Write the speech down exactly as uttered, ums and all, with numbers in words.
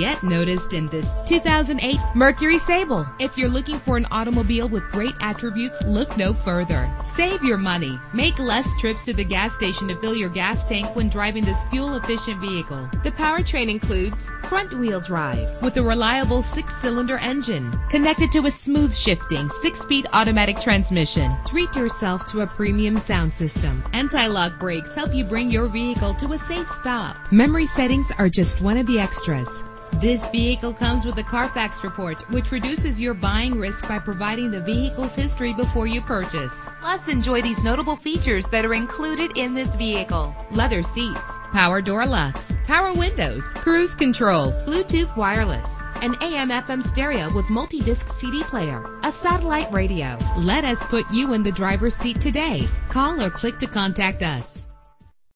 Get noticed in this two thousand eight Mercury Sable. If you're looking for an automobile with great attributes, look no further. Save your money. Make less trips to the gas station to fill your gas tank when driving this fuel-efficient vehicle. The powertrain includes front-wheel drive with a reliable six-cylinder engine connected to a smooth-shifting six-speed automatic transmission. Treat yourself to a premium sound system. Anti-lock brakes help you bring your vehicle to a safe stop. Memory settings are just one of the extras. This vehicle comes with a Carfax report, which reduces your buying risk by providing the vehicle's history before you purchase. Plus, enjoy these notable features that are included in this vehicle: leather seats, power door locks, power windows, cruise control, Bluetooth wireless, an A M F M stereo with multi-disc C D player, a satellite radio. Let us put you in the driver's seat today. Call or click to contact us.